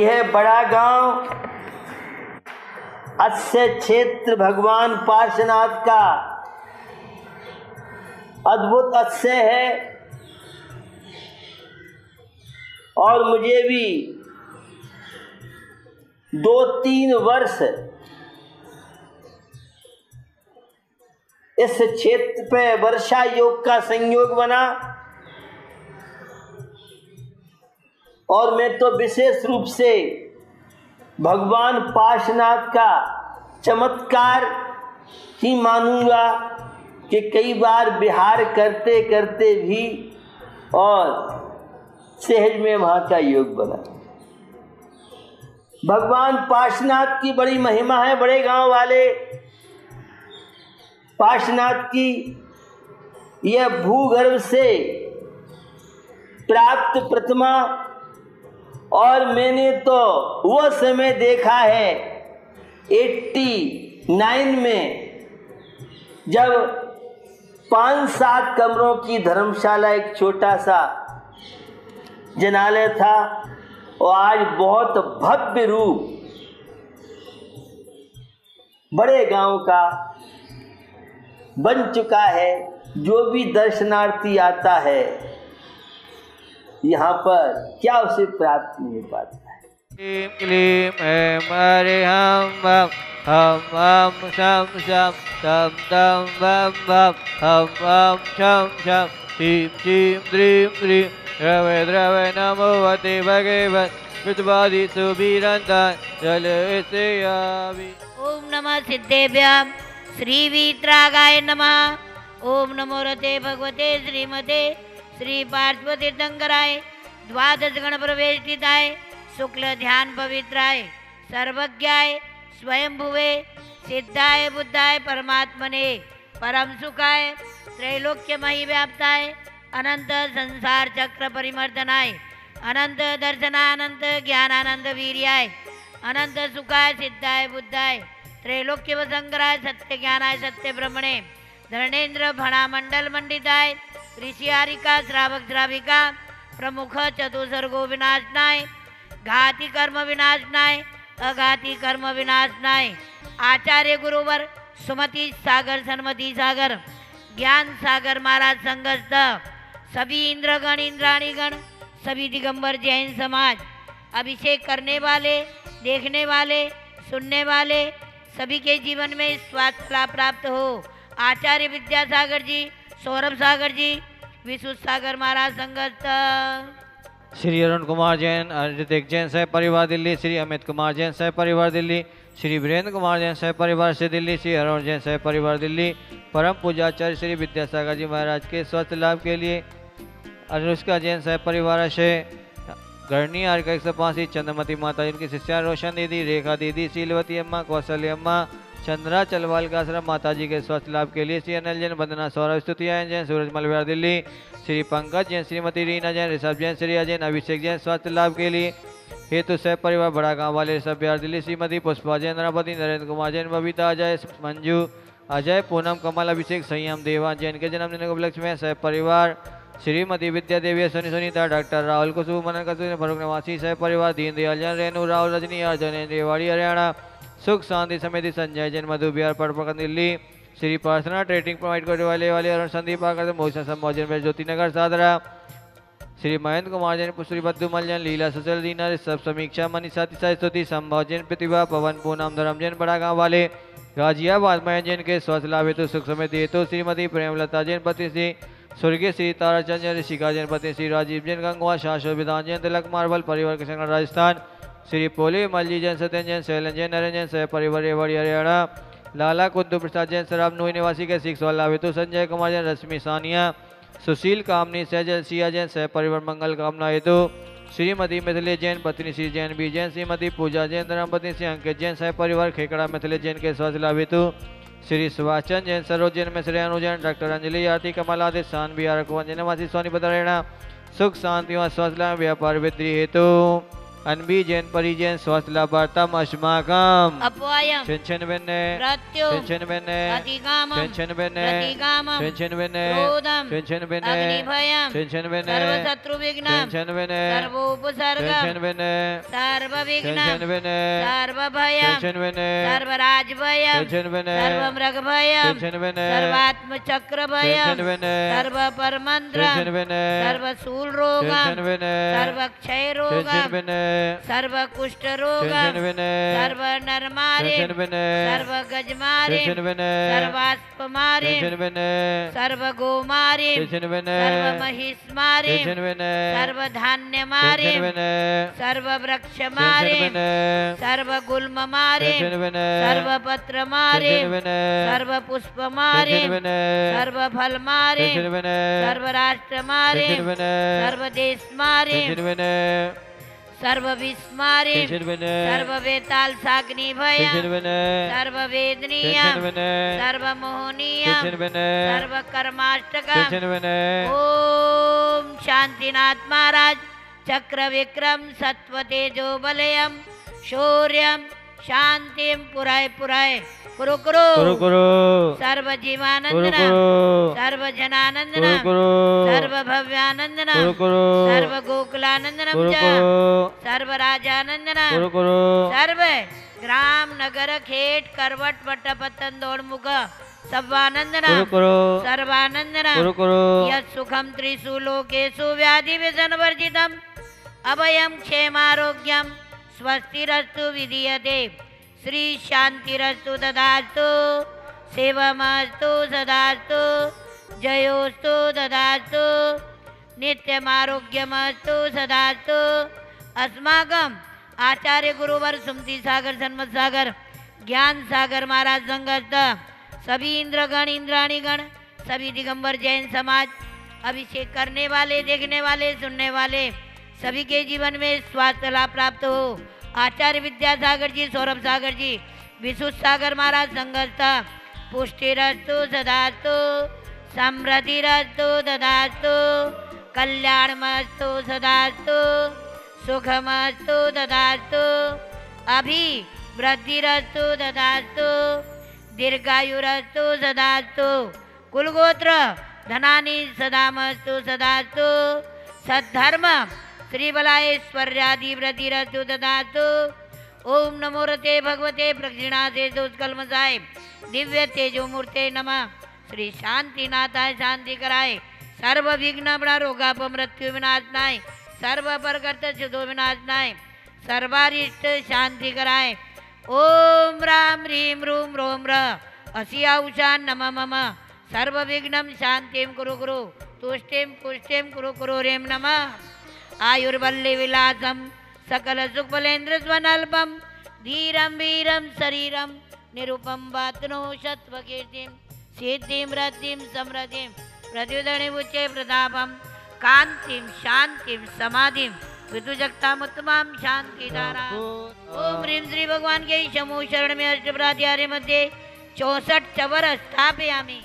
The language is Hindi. यह बड़ा गांव अस्य क्षेत्र भगवान पार्श्वनाथ का अद्भुत अस्य है और मुझे भी 2-3 वर्ष इस क्षेत्र पे वर्षा योग का संयोग बना और मैं तो विशेष रूप से भगवान पार्श्वनाथ का चमत्कार ही मानूंगा कि कई बार विहार करते करते भी और सहज में वहां का योग बना। भगवान पार्श्वनाथ की बड़ी महिमा है। बड़े गांव वाले पार्श्वनाथ की यह भूगर्भ से प्राप्त प्रतिमा, और मैंने तो वो समय देखा है 89 में जब 5-7 कमरों की धर्मशाला, एक छोटा सा जनालय था और आज बहुत भव्य रूप बड़े गांव का बन चुका है। जो भी दर्शनार्थी आता है यहाँ पर क्या उसे प्राप्त नहीं पाता है। द्रवे द्रवे नमोवते भगवत विद्वादी सुबीरंदा जल ऐसे ओम नमः सिद्धेभ्याम श्री वीतरागाय नमः। ओम नमो रते भगवते श्रीमते श्री पार्श्वतीर्थंकराय द्वादश गण प्रवेष्टिताय शुक्ल ध्यान पवित्राय सर्वज्ञाय स्वयंभुवे सिद्धाय बुद्धाय परमात्मने परम सुखाय त्रैलोक्यमयी व्याप्ताय अनंत संसार चक्र परिमर्दनाय अनंत दर्शनानंत ज्ञानानंद वीर्याय अनंत सुखाय सिद्धाय बुद्धाय त्रैलोक्य वसंकराय सत्य ज्ञानाय सत्य ब्रह्मणे धरणेन्द्र भणामंडल मंडिताय ऋषिहारिका श्रावक श्राविका प्रमुख चतुसर्गो विनाशनाय घाति कर्म विनाशनाय अघाति कर्म विनाशनाय आचार्य गुरुवर सुमति सागर संमति सागर ज्ञान सागर महाराज संगस्थ सभी इंद्रगण इंद्राणी गण सभी दिगंबर जैन समाज अभिषेक करने वाले देखने वाले सुनने वाले सभी के जीवन में स्वास्थ्य लाभ प्राप्त हो। आचार्य विद्यासागर जी सौरभ सागर जी विशुद्ध सागर महाराज संगस्थ श्री अरुण कुमार जैन ऋतिक जैन सह परिवार दिल्ली श्री अमित कुमार जैन सह परिवार दिल्ली श्री वीरेंद्र कुमार जैन सह परिवार से दिल्ली श्री अरुण जैन सह परिवार दिल्ली परम पूजाचार्य श्री विद्यासागर जी महाराज के स्वास्थ्य लाभ के लिए अनुष्का जैन सह परिवार से गढ़नी आर्ग 105 चंद्रमती माता जिनकी शिष्या रोशन दीदी रेखा दीदी शीलवती अम्मा कौशल्य अम्मा चंद्रा चलवाल का आश्रम माता जी के स्वास्थ्य लाभ के लिए श्री अनिल जैन वंदना सौरभ स्तुतियान जैन सूरज मलविहार दिल्ली श्री पंकज जैन श्रीमती रीना जैन ऋषभ जैन श्री अजैन अभिषेक जैन स्वास्थ्य लाभ के लिए हेतु सह परिवार बड़ा गाँव वाले ऋषभ बिहार दिल्ली श्रीमती पुष्पा जैन रावती नरेंद्र कुमार जैन बबीता अजय मंजू अजय पूनम कमल अभिषेक संयम देवान जैन के जन्मदिन के उपलक्ष्य में सह परिवार श्रीमती विद्या देवी सोनी सुनीता डॉक्टर राहुल कुसुम मनन कसुम फरूक नवासी सह परिवार दीनदयाल जैन रेणु राहुल रजनी अर्जन रेवाड़ी हरियाणा सुख शांति समिति संजय जैन मधु बिहार पटप्रखंड दिल्ली श्री पार्श्वनाथ ट्रेडिंग प्रोवाइड करने वाले अरुण संदीप आकर मोहन सम्मोजन में ज्योति नगर सादरा श्री महेंद्र कुमार जैन श्री बद्दूमल जैन लीला सुशल दीना सब समीक्षा मनीषा तिशा स्तुति संभव जैन प्रतिभा पवन पूनम धर्म जैन बड़ा गाँव वाले गाजियाबाद मयन जैन के स्वास्थ्य लाभ हेतु सुख समिति हेतु श्रीमती प्रेमलता जैन पति श्री स्वर्गीय श्री ताराचंद जैन ऋषिका जैन पति श्री राजीव जैन गंगवा शाश्वत विधान जैन तिलक मार्बल परिवार किशनगढ़ राजस्थान श्री पोली मलजी जैन सत्यन जैन शैलन जैन नरेंद्र जैन सह परिवार रेवाड़ी हरियाणा लाला कुंदू प्रसाद जैन शराब नोई निवासी के सिख सवाल हेतु संजय कुमार जैन रश्मि सानिया सुशील कामनी सहजल सिया जैन सह परिवार मंगल कामना हेतु श्रीमती मिथिलेश जैन पत्नी श्री जैन बी जैन श्रीमती पूजा जैन धर्मपत्नी श्री अंकित जैन सह परिवार खेकड़ा मिथिलेश जैन के स्वास्थ्य लाभ हेतु श्री सुभाष चंद जैन सरोज जैन मिश्र अनुजैन डॉक्टर अंजलि आरती कमलादेश शान बिहार कुंजनवासी सोनीपत हरियाणा सुख शांति व स्वास्थ्य लाभ व्यापार वृद्धि हेतु अन्बी जैन परिजन स्वस्थ लाभार्थम अस्माकं अपवायम चिंचन बेने अधिकामम चिंचन बेने रोधम अग्निभयम सर्वशत्रु विघ्नम सर्वोपसर्गम सर्वविघ्नम सर्वभयम सर्वराजभयम सर्वमृगभयम सर्वात्मचक्रभयम सर्वपरमंत्रम सर्वशूलरोगम सर्वक्षयरोगम सर्व कुष्ठ रोग सर्व नरमारे सर्व गजमारे सर्वास्पमारे सर्व गोमारे सर्व महिष्मारे सर्व धान्य मारे सर्व वृक्ष मारे सर्व गुल्म मारे सर्व पत्र मारे सर्व पुष्प मारे सर्व फल मारे सर्व राष्ट्र मारे सर्व देश मारे सर्व विस्मारे सर्व वेताल साग्नि भयम सर्व वेदनीयम सर्व मोहनीयम सर्व कर्माष्टकम ओम शांतिनाथ महाराज चक्र विक्रम सत्व तेजो बलयम शौर्यम शांतिम पुराय पुराय कुरु कुरु सर्व जीवानंदना सर्व जनानंदना सर्व भव्यानंदना सर्व गोकुलानंदना सर्व राजानंदना सर्व ग्राम नगर खेट करवट वट पतंदोड़ मुख सर्वानंदना सर्वानंदना यत्सुखम त्रिषु लोकेषु व्याधि व्यसनवर्जितम् अभयम क्षेमारोग्यम स्वस्तिरस्तु विधीयते श्री शांतिरस्तु ददास्तु शिवमस्तु सदास्तु जयोस्तु ददास्तु नित्यमारोग्यमस्तु सदास्तु। अस्माकम आचार्य गुरुवर संमति सागर संमत सागर ज्ञान सागर महाराज संगत सभी इंद्रगण इंद्राणीगण सभी दिगंबर जैन समाज अभिषेक करने वाले देखने वाले सुनने वाले सभी के जीवन में स्वास्थ्य लाभ प्राप्त हो। आचार्य विद्यासागर जी सौरभ सागर जी विशुद्ध सागर महाराज संगता पुष्टिरस्तु सदास्तु समृद्धिरस्तु ददास्तु कल्याणमस्तु सदास्तु सुखमस्तु ददास्तु अभि वृद्धिरस्तु ददास्तु दीर्घायुरस्तु सदास्तु कुलगोत्र धनानि सदामस्तु सदास्तु सद्धर्म श्री बलायश्वर्यादि व्रतिरस्तु ददातु। ओम नमो रते भगवते प्रक्षिणाते दोषकल्मसाय दिव्य तेजोमूर्ते नमः श्री शांतिनाथाय शांतिकराय सर्व विघ्न रोगाप मृत्यु विनाशनाय सर्व परकर्त सिद्धो विनाशनाय सर्वारिष्ट शांतिकराय ओम राम ह्रीं रूं रोम र असिया उषा नमः मम सर्व विघ्नं शांतिं कुरु कुरु तुष्टिं पुष्टिं कुरु कुरु रेम नमः। आयुर्बल्ले विलासम सकल सुखलेन्द्र स्वनल्पम धीरम वीरम शरीरम निरूपम वातनो शत्वकीर्तिम सिद्धिम रतिम समृद्धिम प्रद्युदणिमुचे प्रतापम कांतिम शांतिम समाधिम विदुजगताम उत्तमाम शांति धारा। ओम ह्रीं श्री भगवान के शमु शरण में अष्टप्राध्याय मध्य 64 चवर स्थापयामि।